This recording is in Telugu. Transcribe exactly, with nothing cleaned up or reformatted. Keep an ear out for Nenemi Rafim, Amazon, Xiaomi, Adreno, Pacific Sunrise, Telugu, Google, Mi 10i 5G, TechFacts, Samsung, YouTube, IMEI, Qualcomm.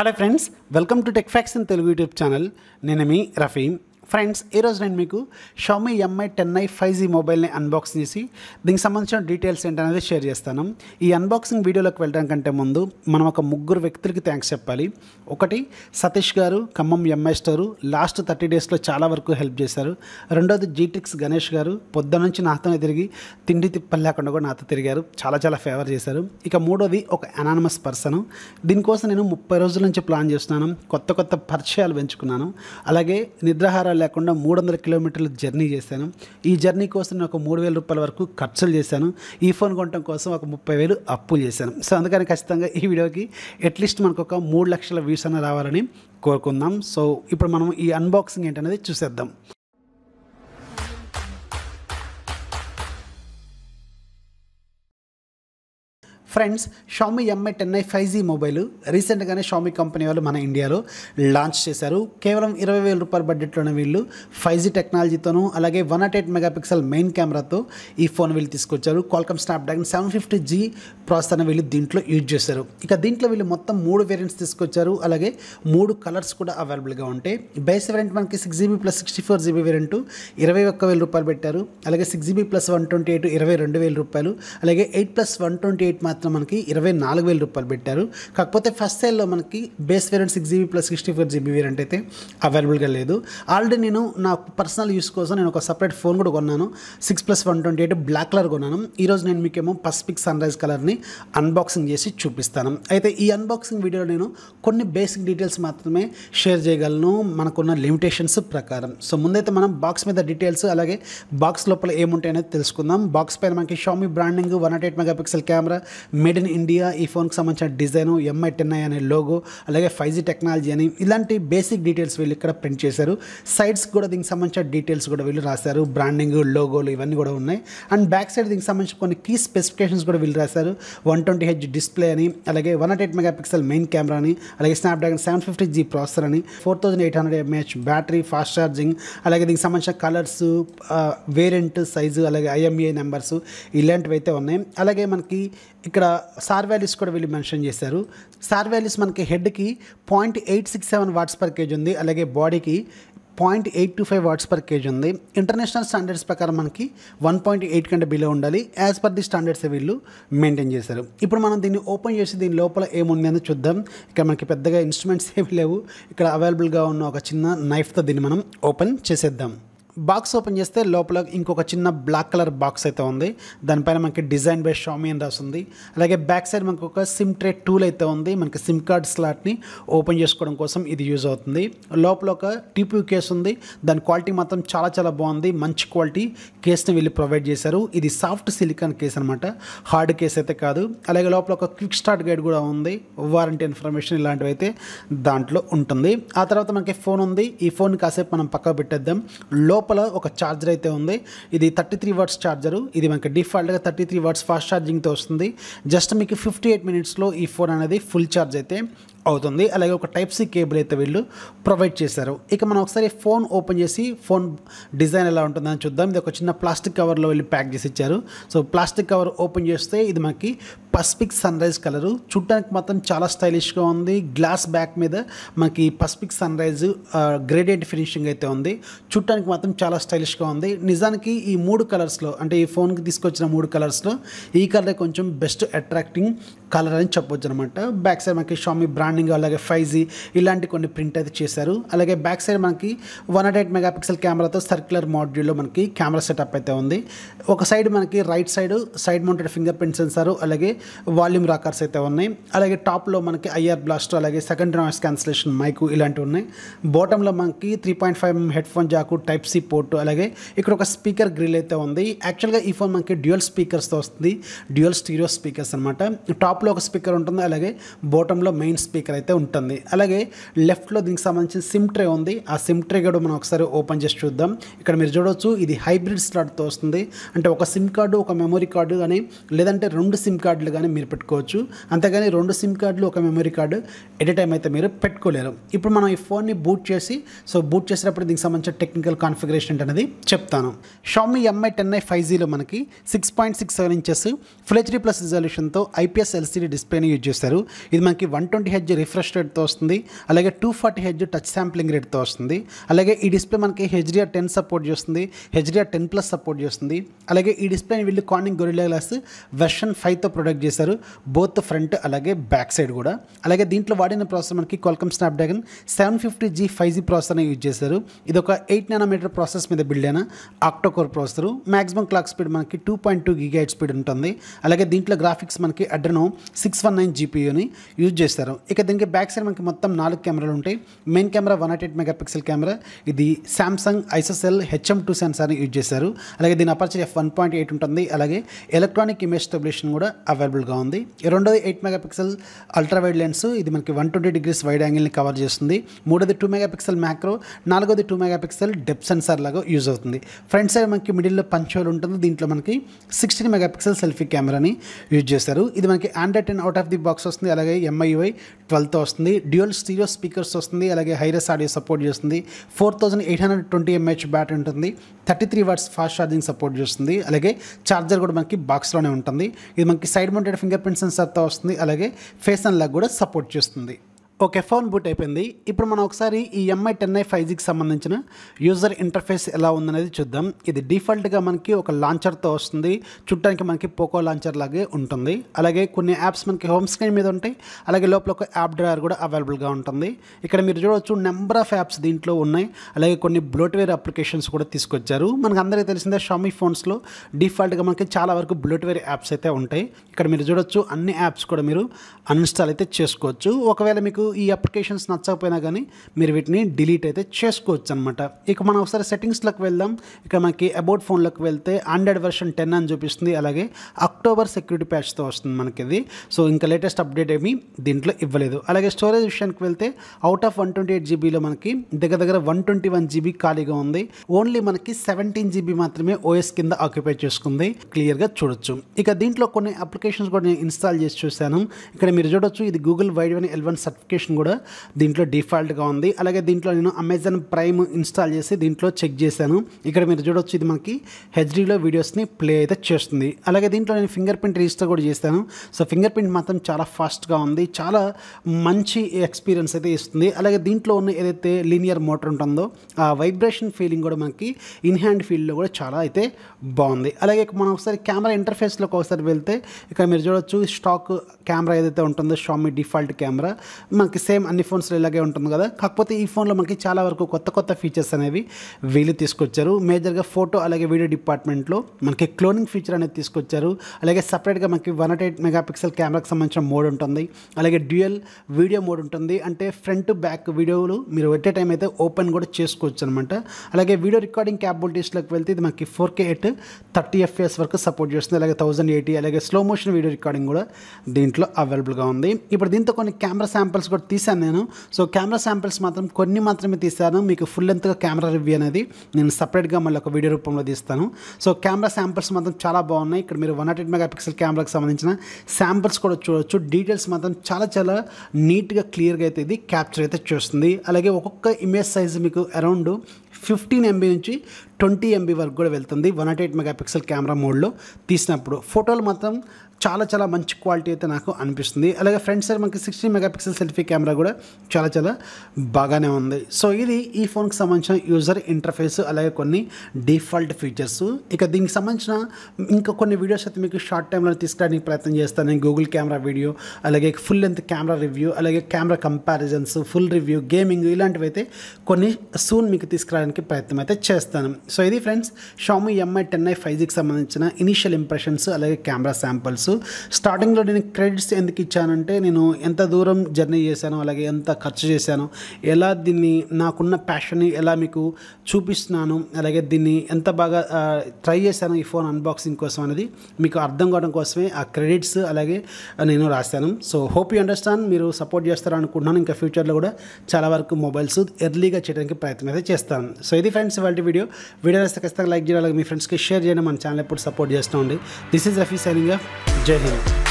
Hello friends, welcome to Tech Facts in Telugu YouTube channel. Nenemi Rafim. Friends, ఈరోజు నేను మీకు Xiaomi Mi ten i five G మొబైల్ని అన్బాక్స్ చేసి దీనికి సంబంధించిన డీటెయిల్స్ ఏంటనేది షేర్ చేస్తాను. ఈ అన్బాక్సింగ్ వీడియోలోకి వెళ్ళడం కంటే ముందు మనం ఒక ముగ్గురు వ్యక్తులకి థ్యాంక్స్ చెప్పాలి. ఒకటి సతీష్ గారు Khammam MI store last thirty డేస్లో చాలా వరకు హెల్ప్ చేశారు. రెండోది జీటిక్స్ గణేష్ గారు పొద్దున నుంచి నాతోనే తిరిగి తిండి తిప్పలు లేకుండా కూడా నాతో తిరిగారు, చాలా చాలా ఫేవర్ చేశారు. ఇక మూడోది ఒక అనానమస్ పర్సన్, దీనికోసం నేను ముప్పై రోజుల నుంచి ప్లాన్ చేస్తున్నాను, కొత్త కొత్త పరిచయాలు పెంచుకున్నాను, అలాగే నిద్రాహారాలు లేకుండా మూడు వందల కిలోమీటర్లు జర్నీ చేశాను. ఈ జర్నీ కోసం నేను ఒక మూడు వేల రూపాయల వరకు ఖర్చులు చేశాను. ఈ ఫోన్ కొనడం కోసం ఒక ముప్పై వేలు అప్పులు చేశాను. సో అందుకని ఖచ్చితంగా ఈ వీడియోకి అట్లీస్ట్ మనకు ఒక మూడు లక్షల వ్యూస్ అన్న రావాలని కోరుకుందాం. సో ఇప్పుడు మనం ఈ అన్బాక్సింగ్ ఏంటనేది చూసేద్దాం. Friends, Xiaomi MI ten i five G mobile రీసెంట్గానే షామీ కంపెనీ వాళ్ళు మన ఇండియాలో లాంచ్ చేశారు. కేవలం ఇరవై వేల రూపాయల బడ్జెట్లోనే వీళ్ళు ఫైవ్ జీ టెక్నాలజీతోనూ అలాగే one not eight mega pixel main కెమెరాతో ఈ ఫోన్ వీళ్ళు తీసుకొచ్చారు. Qualcomm Snapdragon seven fifty G ప్రాసెసర్ని వీళ్ళు దీంట్లో యూజ్ చేశారు. ఇక దీంట్లో వీళ్ళు మొత్తం మూడు వేరియంట్స్ తీసుకొచ్చారు, అలాగే మూడు కలర్స్ కూడా అవైలబుల్గా ఉంటాయి. బేస్ వేరియంట్ మనకి six GB plus sixty four GB variant ఇరవై ఒక్క వేల రూపాయలు పెట్టారు, అలాగే six GB plus one twenty eight ఇరవై రెండు వేల రూపాయలు, అలాగే eight plus one twenty eight మాత్రం మనకి ఇరవై నాలుగు వేల రూపాయలు పెట్టారు. కాకపోతే ఫస్ట్ సేల్లో మనకి base variant six GB plus sixty four GB variant అయితే అవైలబుల్గా లేదు. ఆల్రెడీ నేను నా పర్సనల్ యూస్ కోసం నేను ఒక సపరేట్ ఫోన్ కూడా కొన్నాను, six plus one twenty eight black colour కొన్నాను. ఈరోజు నేను మీకేమో పసిఫిక్ సన్ రైజ్ కలర్ని అన్బాక్సింగ్ చేసి చూపిస్తాను. అయితే ఈ అన్బాక్సింగ్ వీడియోలో నేను కొన్ని బేసిక్ డీటెయిల్స్ మాత్రమే షేర్ చేయగలను మనకున్న లిమిటేషన్స్ ప్రకారం. సో ముందైతే మనం బాక్స్ మీద డీటెయిల్స్ అలాగే బాక్స్ లోపల ఏముంటాయనేది తెలుసుకుందాం. బాక్స్ పైన మనకి Xiaomi branding, one not eight mega pixel camera, made in India ఈ ఫోన్కి సంబంధించిన డిజైను, ఎంఐ టెన్ ఐ అనే లోగో, అలాగే ఫైవ్ జీ టెక్నాలజీ అని ఇలాంటి బేసిక్ డీటెయిల్స్ వీళ్ళు ఇక్కడ ప్రింట్ చేశారు. సైడ్స్ కూడా దీనికి సంబంధించిన డీటెయిల్స్ కూడా వీళ్ళు రాశారు, బ్రాండింగ్ లోగోలు ఇవన్నీ కూడా ఉన్నాయి. అండ్ బ్యాక్ సైడ్ దీనికి సంబంధించిన కొన్ని కీ స్పెసిఫికేషన్స్ కూడా వీళ్ళు రాశారు, వన్ ట్వంటీ హెచ్ డిస్ప్లే అని, అలాగే one not eight mega pixel main camera అని, అలాగే Snapdragon seven fifty G processor అని, four thousand eight hundred mAh battery, fast charging, అలాగే దీనికి సంబంధించిన కలర్స్, వేరియంట్ సైజు, అలాగే ఐఎంఈఐ నెంబర్స్ ఇలాంటివి అయితే ఉన్నాయి. అలాగే మనకి ఇక్కడ సార్ వాల్యూస్ కూడా వీళ్ళు మెన్షన్ చేశారు. సార్ వాల్యూస్ మనకి హెడ్కి point eight six seven watts per kg ఉంది, అలాగే బాడీకి point eight two five watts per kg ఉంది. ఇంటర్నేషనల్ స్టాండర్డ్స్ ప్రకారం మనకి వన్ పాయింట్ ఎయిట్ కంటే బిలో ఉండాలి, యాజ్ పర్ ది స్టాండర్డ్స్ వీళ్ళు మెయింటైన్ చేశారు. ఇప్పుడు మనం దీన్ని ఓపెన్ చేసి దీని లోపల ఏముంది అని చూద్దాం. ఇక్కడ మనకి పెద్దగా ఇన్స్ట్రుమెంట్స్ ఏమి లేవు, ఇక్కడ అవైలబుల్గా ఉన్న ఒక చిన్న నైఫ్తో దీన్ని మనం ఓపెన్ చేసేద్దాం. బాక్స్ ఓపెన్ చేస్తే లోపల ఇంకొక చిన్న బ్లాక్ కలర్ బాక్స్ అయితే ఉంది, దానిపైన మనకి డిజైన్ బై షామీ అని రాస్తుంది. అలాగే బ్యాక్ సైడ్ మనకు ఒక సిమ్ ట్రే టూల్ అయితే ఉంది, మనకి సిమ్ కార్డ్ స్లాట్ని ఓపెన్ చేసుకోవడం కోసం ఇది యూజ్ అవుతుంది. లోపల ఒక టీపీ కేస్ ఉంది, దాని క్వాలిటీ మాత్రం చాలా చాలా బాగుంది, మంచి క్వాలిటీ కేస్ని వీళ్ళు ప్రొవైడ్ చేశారు. ఇది సాఫ్ట్ సిలికాన్ కేస్ అనమాట, హార్డ్ కేస్ అయితే కాదు. అలాగే లోపల ఒక క్విక్ స్టార్ట్ గైడ్ కూడా ఉంది, వారంటీ ఇన్ఫర్మేషన్ ఇలాంటివి అయితే దాంట్లో ఉంటుంది. ఆ తర్వాత మనకి ఫోన్ ఉంది, ఈ ఫోన్ కాసేపు మనం పక్కకు పెట్టేద్దాం. లోపల లోపల ఒక ఛార్జర్ అయితే ఉంది, ఇది థర్టీ త్రీ వాట్స్ ఛార్జరు, ఇది మనకి డిఫాల్ట్గా థర్టీ త్రీ వాట్స్ ఫాస్ట్ ఛార్జింగ్తో వస్తుంది. జస్ట్ మీకు ఫిఫ్టీ ఎయిట్ మినిట్స్లో ఈ ఫోన్ అనేది ఫుల్ ఛార్జ్ అయితే అవుతుంది. అలాగే ఒక టైప్ సి కేబుల్ అయితే వీళ్ళు ప్రొవైడ్ చేశారు. ఇక మనం ఒకసారి ఫోన్ ఓపెన్ చేసి ఫోన్ డిజైన్ ఎలా ఉంటుందని చూద్దాం. ఇది ఒక చిన్న ప్లాస్టిక్ కవర్లో వెళ్ళి ప్యాక్ చేసి ఇచ్చారు. సో ప్లాస్టిక్ కవర్ ఓపెన్ చేస్తే ఇది మనకి పసిఫిక్ సన్ రైజ్ కలరు, చూడటానికి మాత్రం చాలా స్టైలిష్గా ఉంది. గ్లాస్ బ్యాక్ మీద మనకి Pacific sun rise gradient finishing అయితే ఉంది, చూడటానికి మాత్రం చాలా స్టైలిష్గా ఉంది. నిజానికి ఈ మూడు కలర్స్లో అంటే ఈ ఫోన్కి తీసుకొచ్చిన మూడు కలర్స్లో ఈ కలర్ కొంచెం బెస్ట్ అట్రాక్టింగ్ కలర్ అని చెప్పొచ్చు అనమాట. బ్యాక్ సైడ్ మనకి షామీ బ్రాండ్, అలాగే ఫైవ్ జీ ఇలాంటి కొన్ని ప్రింట్ అయితే చేశారు. అలాగే బ్యాక్ సైడ్ మనకి one not eight mega pixel కెమెరాతో సర్క్యులర్ మాడ్యూల్లో మనకి కెమెరా సెటప్ అయితే ఉంది. ఒక సైడ్ మనకి right side side mounted finger print sensor, అలాగే వాల్యూమ్ రాకర్స్ అయితే ఉన్నాయి. అలాగే టాప్లో మనకి ఐఆర్ బ్లాస్ట్, అలాగే సెకండ్ నాయిస్ క్యాన్సిలేషన్ మైకు ఇలాంటివి ఉన్నాయి. బాటంలో మనకి three point five mm head phone జాకు, type C port, అలాగే ఇక్కడ ఒక స్పీకర్ గ్రిల్ అయితే ఉంది. యాక్చువల్గా ఈ ఫోన్ మనకి డ్యూయల్ స్పీకర్స్తో వస్తుంది, డ్యూయల్ స్టీరియో స్పీకర్స్ అనమాట. టాప్లో ఒక స్పీకర్ ఉంటుంది, అలాగే బాటంలో మెయిన్ స్పీకర్ అయితే ఉంటుంది. అలాగే లెఫ్ట్లో దీనికి సంబంధించిన సిమ్ ట్రే ఉంది, ఆ సిమ్ ట్రే కూడా మనం ఒకసారి ఓపెన్ చేసి చూద్దాం. ఇక్కడ మీరు చూడవచ్చు, ఇది హైబ్రిడ్ స్లాట్తో వస్తుంది, అంటే ఒక సిమ్ కార్డు ఒక మెమరీ కార్డు కానీ లేదంటే రెండు సిమ్ కార్డులు కానీ మీరు పెట్టుకోవచ్చు, అంతేగాని రెండు సిమ్ కార్డులు ఒక memory card at a time అయితే మీరు పెట్టుకోలేరు. ఇప్పుడు మనం ఈ ఫోన్ని బూట్ చేసి సో బూట్ చేసినప్పుడు దీనికి సంబంధించిన టెక్నికల్ కాన్ఫిగరేషన్ అనేది చెప్తాను. షామీ ఎంఐ టెన్ఐ ఫైవ్ జీలో మనకి six point six seven inches full HD plus రిజల్యూషన్తో ఐపీఎస్ ఎల్సీడీ డిస్ప్లేని యూజ్ చేస్తారు. ఇది మనకి one twenty H hertz refresh rate తో వస్తుంది. అలాగే two forty hertz touch sampling rate తో వస్తుంది. అలాగే ఈ డిస్ప్లే మనకి హెచ్డిఆర్ టెన్ సపోర్ట్ చేస్తుంది, హెచ్డిఆర్ టెన్ ప్లస్ సపోర్ట్ చేస్తుంది. అలాగే ఈ డిస్ప్లేని వీళ్ళు Corning Gorilla Glass version five తో ప్రొడక్ట్ చేశారు, బోత్ ఫ్రంట్ అలాగే బ్యాక్ సైడ్ కూడా. అలాగే దీంట్లో వాడిన ప్రాసెసర్ మనకి Qualcomm Snapdragon seven fifty G five G processor use చేశారు. ఇది ఒక ఎయిట్ నానోమీటర్ ప్రాసెస్ మీద బిల్డ్ అయిన octa core processor. Maximum clock speed మనకి two point two gigahertz speed ఉంటుంది. అలాగే దీంట్లో గ్రాఫిక్స్ మనకి అడ్రెనో సిక్స్ వన్ నైన్ జీపీయూని యూజ్ చేస్తారు. ఇక దీనికి బ్యాక్ సైడ్ మనకి మొత్తం నాలుగు కెమెరాలు ఉంటాయి. Main camera one not eight mega pixel camera, ఇది సామ్సంగ్ ఐసోసెల్ హెచ్ఎం టూ సెన్సార్ని యూజ్ చేశారు. అలాగే దీని aperture F one point eight ఉంటుంది. అలాగే ఎలక్ట్రానిక్ ఇమేజ్ స్టెబిలేషన్ కూడా అవైలబుల్గా ఉంది. రెండోది eight mega pixel ultra wide lens, ఇది మనకి వన్ ట్వంటీ డిగ్రీస్ వైడ్ యాంగిల్ని కవర్ చేస్తుంది. మూడోది టూ మెగా పిక్సెల్ మ్యాక్రో, నాలుగోది two mega pixel depth sensor లాగా యూజ్ అవుతుంది. ఫ్రంట్ సైడ్ మనకి మిడిల్లో పంచ్ హోల్ ఉంటుంది, దీంట్లో మనకి సిక్స్టీన్ మెగా పిక్సెల్ సెల్ఫీ కెమెరాని యూజ్ చేశారు. ఇది మనకి Android ten out of the box వస్తుంది. అలాగే ఎంఐయుఐ ట్వెల్వ్తో వస్తుంది. డ్యూయల్ స్టీరియో స్పీకర్స్ వస్తుంది. అలాగే హైరెస్ ఆడియో సపోర్ట్ చేస్తుంది. Four thousand eight hundred twenty MH battery ఉంటుంది. Thirty three watts fast charging support చేస్తుంది. అలాగే ఛార్జర్ కూడా మనకి బాక్స్లోనే ఉంటుంది. ఇది మనకి సైడ్ మౌంటెడ్ ఫింగర్ ప్రింట్ సెన్సార్తో వస్తుంది. అలాగే ఫేస్ అన్లాక్ కూడా సపోర్ట్ చేస్తుంది. ఓకే, ఫోన్ బూట్ అయిపోయింది. ఇప్పుడు మనం ఒకసారి ఈ ఎంఐ టెన్ ఐ ఫైవ్ జీకి సంబంధించిన యూజర్ ఇంటర్ఫేస్ ఎలా ఉందనేది చూద్దాం. ఇది డిఫాల్ట్గా మనకి ఒక లాంచర్తో వస్తుంది. చూడటానికి మనకి పోకో లాంచర్ లాగే ఉంటుంది. అలాగే కొన్ని యాప్స్ మనకి హోమ్ స్క్రీన్ మీద ఉంటాయి. అలాగే లోపల ఒక యాప్ డ్రైవర్ కూడా అవైలబుల్గా ఉంటుంది. ఇక్కడ మీరు చూడవచ్చు నెంబర్ ఆఫ్ యాప్స్ దీంట్లో ఉన్నాయి. అలాగే కొన్ని బ్లోట్వేర్ అప్లికేషన్స్ కూడా తీసుకొచ్చారు. మనకు అందరికీ తెలిసిందే షామీ ఫోన్స్లో డిఫాల్ట్గా మనకి చాలా వరకు బ్లోట్వేర్ యాప్స్ అయితే ఉంటాయి. ఇక్కడ మీరు చూడవచ్చు అన్ని యాప్స్ కూడా మీరు అన్ఇన్స్టాల్ అయితే చేసుకోవచ్చు. ఒకవేళ మీకు ఈ అప్లికేషన్స్ నచ్చకపోయినా కానీ మీరు వీటిని డిలీట్ అయితే చేసుకోవచ్చు అనమాట. ఇక మనం ఒకసారి సెట్టింగ్స్లోకి వెళ్దాం. ఇక్కడ మనకి అబౌట్ ఫోన్లోకి వెళ్తే ఆండ్రాయిడ్ వర్షన్ టెన్ అని చూపిస్తుంది. అలాగే అక్టోబర్ సెక్యూరిటీ ప్యాచ్తో వస్తుంది మనకి ఇది. సో ఇంకా లేటెస్ట్ అప్డేట్ ఏమీ దీంట్లో ఇవ్వలేదు. అలాగే స్టోరేజ్ విషయానికి వెళ్తే out of one twenty eight జీబీలో మనకి దగ్గర దగ్గర వన్ ట్వంటీ వన్ జీబీ ఖాళీగా ఉంది. ఓన్లీ మనకి సెవెంటీన్ జీబీ మాత్రమే ఓఎస్ కింద ఆక్యుపై చేసుకుంది, క్లియర్గా చూడొచ్చు. ఇక దీంట్లో కొన్ని అప్లికేషన్స్ కూడా నేను ఇన్స్టాల్ చేసి చూశాను. ఇక్కడ మీరు చూడొచ్చు ఇది Google Widevine L one certificate కూడా దీంట్లో డిఫాల్ట్గా ఉంది. అలాగే దీంట్లో నేను అమెజాన్ ప్రైమ్ ఇన్స్టాల్ చేసి దీంట్లో చెక్ చేశాను. ఇక్కడ మీరు చూడవచ్చు ఇది మనకి హెచ్డీలో వీడియోస్ని ప్లే అయితే చేస్తుంది. అలాగే దీంట్లో నేను ఫింగర్ ప్రింట్ రిజిస్టర్ కూడా చేశాను. సో ఫింగర్ ప్రింట్ మాత్రం చాలా ఫాస్ట్గా ఉంది, చాలా మంచి ఎక్స్పీరియన్స్ అయితే ఇస్తుంది. అలాగే దీంట్లో ఉన్న ఏదైతే లీనియర్ మోటార్ ఉంటుందో ఆ వైబ్రేషన్ ఫీలింగ్ కూడా మనకి ఇన్ హ్యాండ్ ఫీల్డ్లో కూడా చాలా అయితే బాగుంది. అలాగే మనం ఒకసారి కెమెరా ఇంటర్ఫేస్లోకి ఒకసారి వెళ్తే ఇక్కడ మీరు చూడవచ్చు స్టాక్ కెమెరా ఏదైతే ఉంటుందో షామీ డిఫాల్ట్ కెమెరా మనకి సేమ్ అన్ని ఫోన్స్లో ఇలాగే ఉంటుంది కదా. కాకపోతే ఈ ఫోన్లో మనకి చాలా వరకు కొత్త కొత్త ఫీచర్స్ అనేవి వీళ్ళు తీసుకొచ్చారు. మేజర్గా ఫోటో అలాగే వీడియో డిపార్ట్మెంట్లో మనకి క్లోనింగ్ ఫీచర్ అనేది తీసుకొచ్చారు. అలాగే సపరేట్గా మనకి one not eight mega pixel కెమెరాకి సంబంధించిన మోడ్ ఉంటుంది. అలాగే డ్యూయల్ వీడియో మోడ్ ఉంటుంది, అంటే ఫ్రంట్ బ్యాక్ వీడియోలు మీరు ఎట్ ఏ టైం అయితే ఓపెన్ కూడా చేసుకోవచ్చు అనమాట. అలాగే వీడియో రికార్డింగ్ క్యాపబిలిటీస్లోకి వెళ్తే ఇది మనకి four K at thirty FPS వరకు సపోర్ట్ చేస్తుంది. అలాగే థౌజండ్ ఎయిటీ అలాగే స్లో మోషన్ వీడియో రికార్డింగ్ కూడా దీంట్లో అవైలబుల్గా ఉంది. ఇప్పుడు దీంతో కొన్ని కెమెరా శాంపిల్స్ కూడా తీశాను నేను. సో కెమెరా శాంపిల్స్ మాత్రం కొన్ని మాత్రమే తీశాను. మీకు ఫుల్ లెంత్గా కెమెరా రివ్యూ అనేది నేను సపరేట్గా మళ్ళీ ఒక వీడియో రూపంలో తీస్తాను. సో కెమెరా శాంపిల్స్ మాత్రం చాలా బాగున్నాయి. ఇక్కడ మీరు one not eight mega pixel కెమెరాకి సంబంధించిన శాంపిల్స్ కూడా చూడవచ్చు. డీటెయిల్స్ మాత్రం చాలా చాలా నీట్గా క్లియర్గా అయితే ఇది క్యాప్చర్ అయితే చేస్తుంది. అలాగే ఒక్కొక్క ఇమేజ్ సైజు మీకు అరౌండ్ ఫిఫ్టీన్ ఎంబీ నుంచి ట్వంటీ ఎంబీ వరకు కూడా వెళ్తుంది one not eight mega pixel camera మోడ్లో తీసినప్పుడు. ఫోటోలు మాత్రం చాలా చాలా మంచి క్వాలిటీ అయితే నాకు అనిపిస్తుంది. అలాగే ఫ్రంట్ సైడ్ మనకి sixteen mega pixel selfie camera కూడా చాలా చాలా బాగానే ఉంది. సో ఇది ఈ ఫోన్కి సంబంధించిన యూజర్ ఇంటర్ఫేస్ అలాగే కొన్ని డిఫాల్ట్ ఫీచర్స్. ఇక దీనికి సంబంధించిన ఇంకా కొన్ని వీడియోస్ అయితే మీకు షార్ట్ టైంలో తీసుకురావడానికి ప్రయత్నం చేస్తాను. గూగుల్ కెమెరా వీడియో అలాగే ఫుల్ లెంత్ కెమెరా రివ్యూ అలాగే camera comparisons full review gaming ఇలాంటివి అయితే కొన్ని సూన్ మీకు తీసుకురావడానికి ప్రయత్నం అయితే చేస్తాను. సో ఇది friends Xiaomi Mi ten I five జీకి సంబంధించిన ఇనీషియల్ ఇంప్రెషన్స్ అలాగే కెమెరా శాంపిల్స్. స్టార్టింగ్లో నేను క్రెడిట్స్ ఎందుకు ఇచ్చానంటే నేను ఎంత దూరం జర్నీ చేశాను అలాగే ఎంత ఖర్చు చేశాను, ఎలా దీన్ని నాకున్న ప్యాషన్ని ఎలా మీకు చూపిస్తున్నాను, అలాగే దీన్ని ఎంత బాగా ట్రై చేశాను ఈ ఫోన్ అన్బాక్సింగ్ కోసం అనేది మీకు అర్థం కావడం కోసమే ఆ క్రెడిట్స్ అలాగే నేను రాశాను. So hope you understand. మీరు సపోర్ట్ చేస్తారు అనుకుంటున్నాను. ఇంకా ఫ్యూచర్లో కూడా చాలా వరకు మొబైల్స్ ఎర్లీగా చేయడానికి ప్రయత్నం అయితే చేస్తాను. సో ఇది ఫ్రెండ్స్ ఇవాళ వీడియో వీడియో వస్తే ఖచ్చితంగా లైక్ చేయాలి, మీ ఫ్రెండ్స్కి షేర్ చేయడం, మన ఛానల్ ఎప్పుడు సపోర్ట్ చేస్తూ ఉండి. This is Rafi signing off. జై హింద్.